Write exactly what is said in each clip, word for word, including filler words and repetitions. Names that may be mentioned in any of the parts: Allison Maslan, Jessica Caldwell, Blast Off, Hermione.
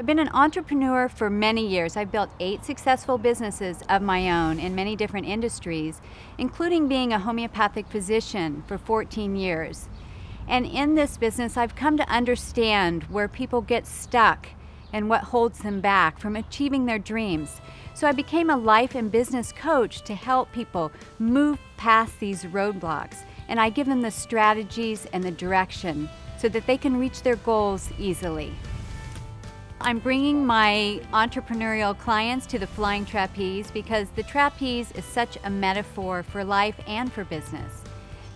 I've been an entrepreneur for many years. I've built eight successful businesses of my own in many different industries, including being a homeopathic physician for fourteen years. And in this business, I've come to understand where people get stuck and what holds them back from achieving their dreams. So I became a life and business coach to help people move past these roadblocks, and I give them the strategies and the direction so that they can reach their goals easily. I'm bringing my entrepreneurial clients to the flying trapeze because the trapeze is such a metaphor for life and for business.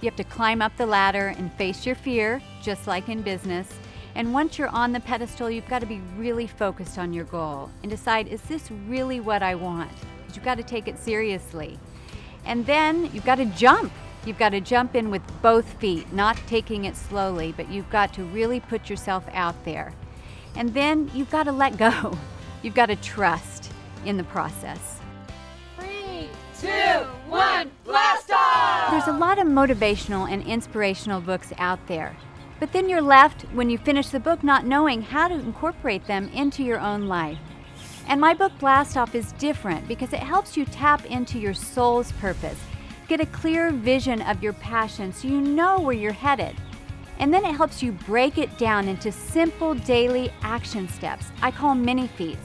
You have to climb up the ladder and face your fear, just like in business. And once you're on the pedestal, you've got to be really focused on your goal and decide, is this really what I want? Because you've got to take it seriously. And then you've got to jump. You've got to jump in with both feet, not taking it slowly, but you've got to really put yourself out there. And then you've got to let go. You've got to trust in the process. Three, two, one, blast off! There's a lot of motivational and inspirational books out there, but then you're left, when you finish the book, not knowing how to incorporate them into your own life. And my book, Blast Off, is different because it helps you tap into your soul's purpose, get a clear vision of your passion so you know where you're headed. And then it helps you break it down into simple daily action steps. I call mini feats.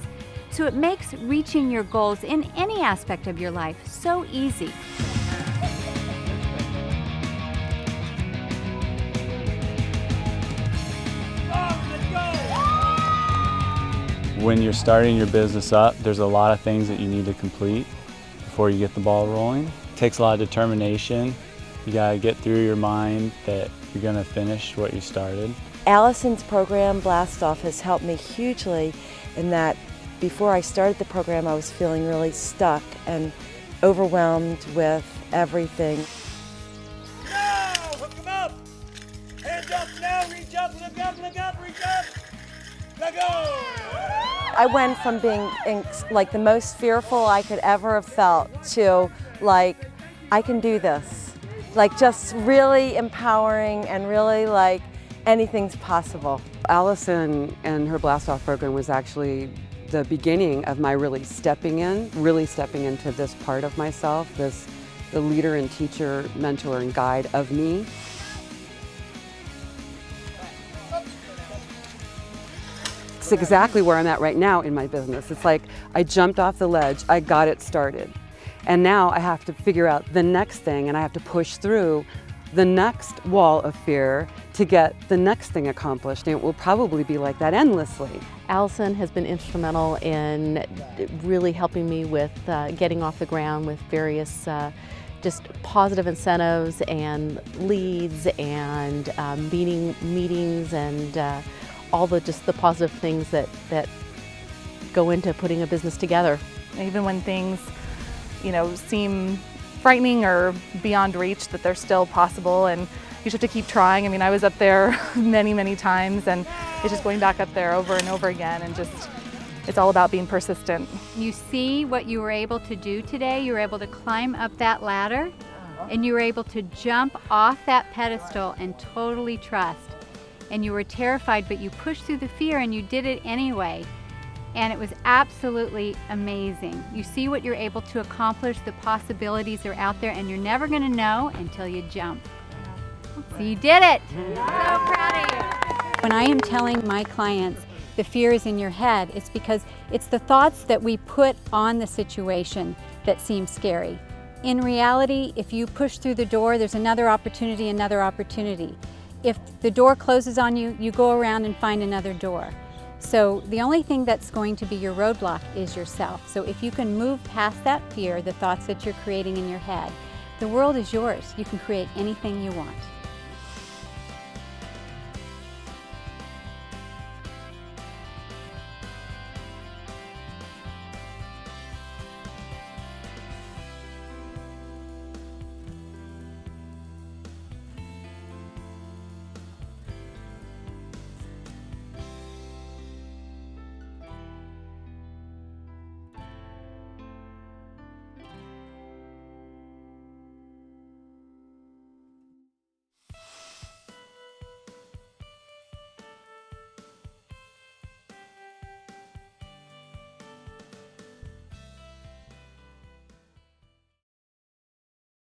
So it makes reaching your goals in any aspect of your life so easy. When you're starting your business up, there's a lot of things that you need to complete before you get the ball rolling. It takes a lot of determination. You gotta get through your mind that you're gonna finish what you started. Allison's program, Blast Off, has helped me hugely in that before I started the program, I was feeling really stuck and overwhelmed with everything. Now, hook them up! Hands up now, reach up, look up, look up, reach up! Let go! I went from being in, like the most fearful I could ever have felt to like, I can do this. Like just really empowering and really like anything's possible. Allison and her Blast Off program was actually the beginning of my really stepping in, really stepping into this part of myself, this the leader and teacher, mentor and guide of me. It's exactly where I'm at right now in my business. It's like I jumped off the ledge, I got it started. And now I have to figure out the next thing, and I have to push through the next wall of fear to get the next thing accomplished. And it will probably be like that endlessly. Allison has been instrumental in really helping me with uh, getting off the ground with various uh, just positive incentives and leads and uh, meeting meetings and uh, all the just the positive things that, that go into putting a business together. Even when things you know, seem frightening or beyond reach, that they're still possible, and you just have to keep trying. I mean, I was up there many, many times, and it's just going back up there over and over again, and just, it's all about being persistent. You see what you were able to do today. You were able to climb up that ladder, and you were able to jump off that pedestal and totally trust. And you were terrified, but you pushed through the fear, and you did it anyway. And it was absolutely amazing. You see what you're able to accomplish, the possibilities are out there, and you're never gonna know until you jump. So you did it! Yeah. So proud of you. When I am telling my clients the fear is in your head, it's because it's the thoughts that we put on the situation that seem scary. In reality, if you push through the door, there's another opportunity, another opportunity. If the door closes on you, you go around and find another door. So the only thing that's going to be your roadblock is yourself. So if you can move past that fear, the thoughts that you're creating in your head, the world is yours. You can create anything you want.